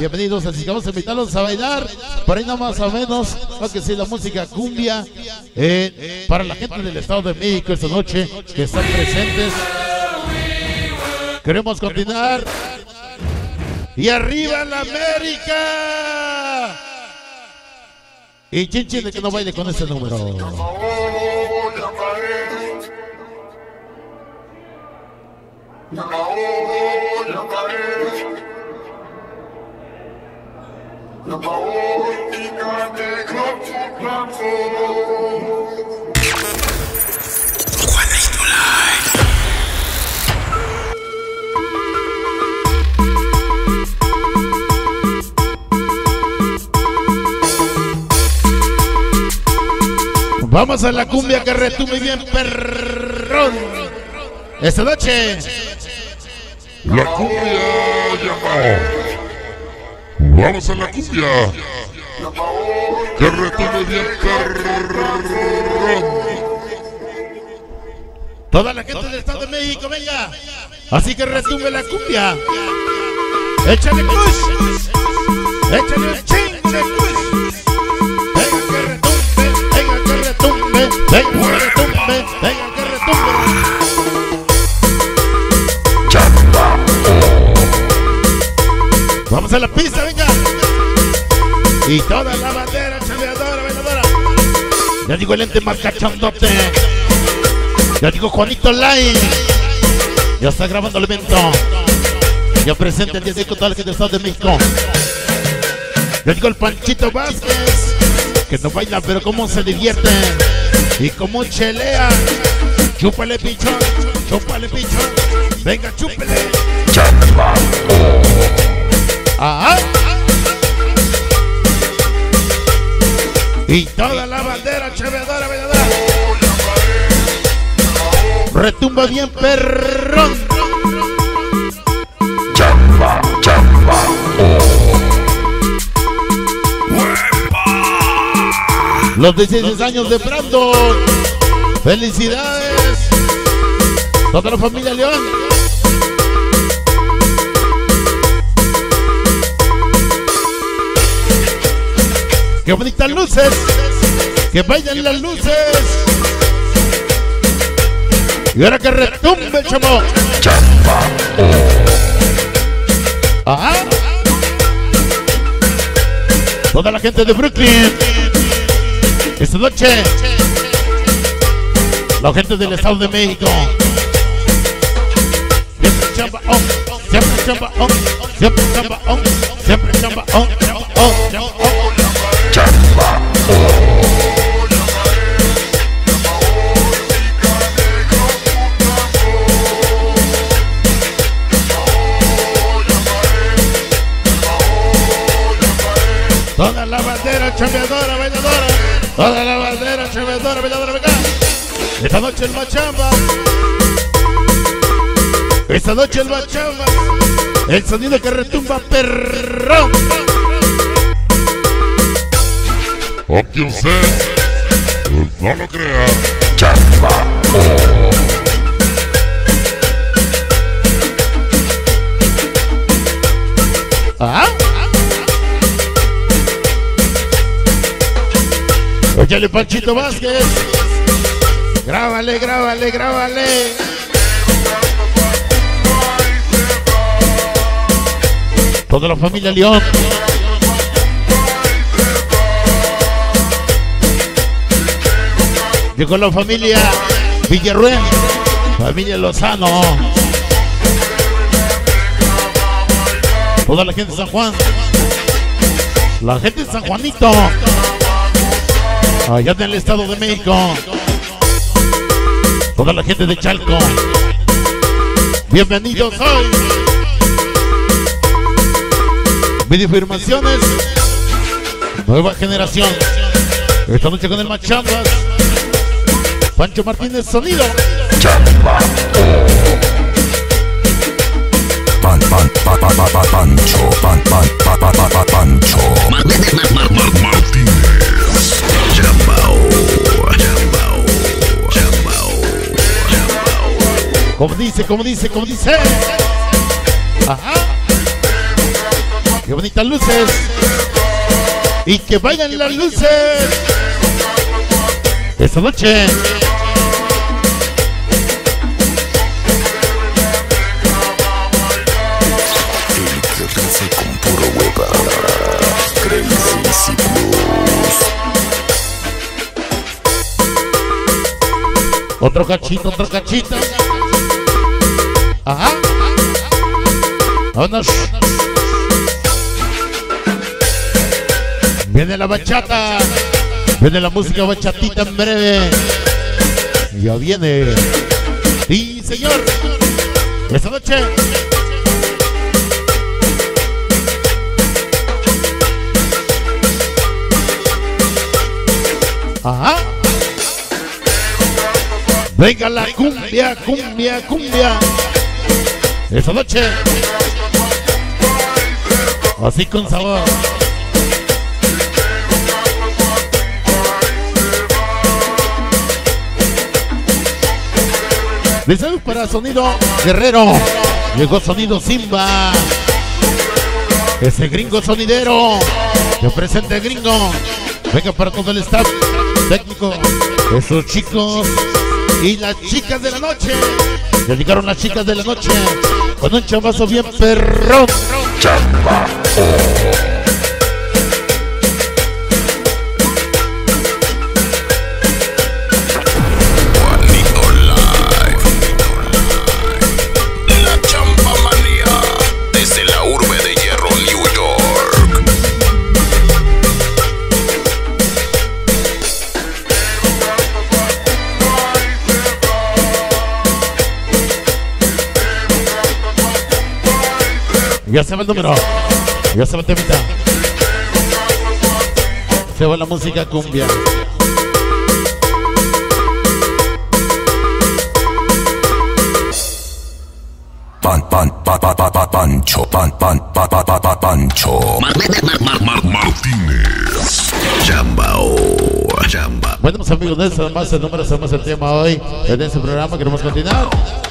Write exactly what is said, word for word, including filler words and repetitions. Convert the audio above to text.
Bienvenidos, así que vamos a invitarlos a bailar. Por ahí no más o menos, lo que sea la música cumbia. Eh, para la gente del Estado de México esta noche que están presentes. Queremos continuar. Y arriba la América. Y chin chin de que no baile con ese número. La caoba, la pared. La caoba, gigante, clap, clap, Juanito Live. Vamos a la cumbia que retume bien, perrón. Esta noche. La cumbia, Yambao. Vamos a la cumbia. Que retume bien, perrón. Toda la gente del Estado de México, venga. Así que retume la cumbia. Échale push. Échale un ching de push. Venga que retumbe, venga que retumbe, venga que retumbe, venga que retumbe. Vamos a la pista, venga. Y toda la bandera, chaleadora, veladora. Ya digo el ente marca Chandote. Ya digo Juanito Live. Ya está grabando el evento. Ya presente el diez de total que del Estado de México. Ya digo el Panchito Vázquez. Que no baila, pero cómo se divierte. Y cómo chelea. Chúpale, pichón. Chúpale, pichón. Venga, chúpale. Ajá. Y toda la bandera chaveadora, veladora. Retumba bien, perrón. Chamba, chamba. Los dieciséis años de Brandon. Felicidades. Toda la familia León. ¡Qué bonitas luces! ¡Que vayan las luces! ¡Y ahora que retumbe el Chambao! ¡Ajá! Toda la gente de Brooklyn. Esta noche. La gente del Estado de México. Siempre Chambao. Siempre Chambao. Siempre Chambao. Siempre Chambao. Toda la bandera chambeadora, bailadora. Toda la bandera chambeadora, bailadora, venga. Esta noche el machamba. Esta noche el machamba. El sonido que retumba, perrón. Aunque usted no lo crea, Chamba. ¿Ah? Óyale, Panchito Vázquez. Grábale, grábale, grábale. Toda la familia León. Llegó la familia Villarruel, familia Lozano. Toda la gente de San Juan. La gente de San Juanito. Allá del Estado de México. Toda la gente de Chalco. Bienvenidos hoy. Videofirmaciones. Nueva generación. Esta noche con el Machambas. Pancho Martínez, sonido. Chambao. Pan, pan, pa, pa, pa, pa, Pancho. Pan, pan, pa, pa, pa, pa, Pancho. Martínez. Chambao. Chambao. Chambao. Chambao. Como dice, como dice, como dice. Ajá. Qué bonitas luces. Y que vayan las luces esta noche. Otro cachito, otro cachito. Ajá. Vámonos. Viene la bachata. Viene la música bachatita en breve. Ya viene. Sí, señor. Esta noche. Ajá. Venga la cumbia, cumbia, cumbia. Esta noche. Así con sabor. Deseos para Sonido Guerrero. Llegó Sonido Simba. Ese gringo sonidero. Yo presente gringo. Venga para todo el staff técnico. Esos chicos. Y las chicas de la noche. Ya llegaron las chicas de la noche con un chambazo bien perrón. Chambao. Juanito Live. La chamba manía desde la urbe de hierro, New York. Ya se va el número. Ya se va el temita. Se va la música cumbia. Pan, pan, pa, pa, pa, pa, Pancho, pan, pan, pa, pa, pa, pa, Pancho. Martínez. Chambao. Chambao. Bueno, amigos, de eso, además, el número, hacemos el tema hoy. En este programa queremos continuar.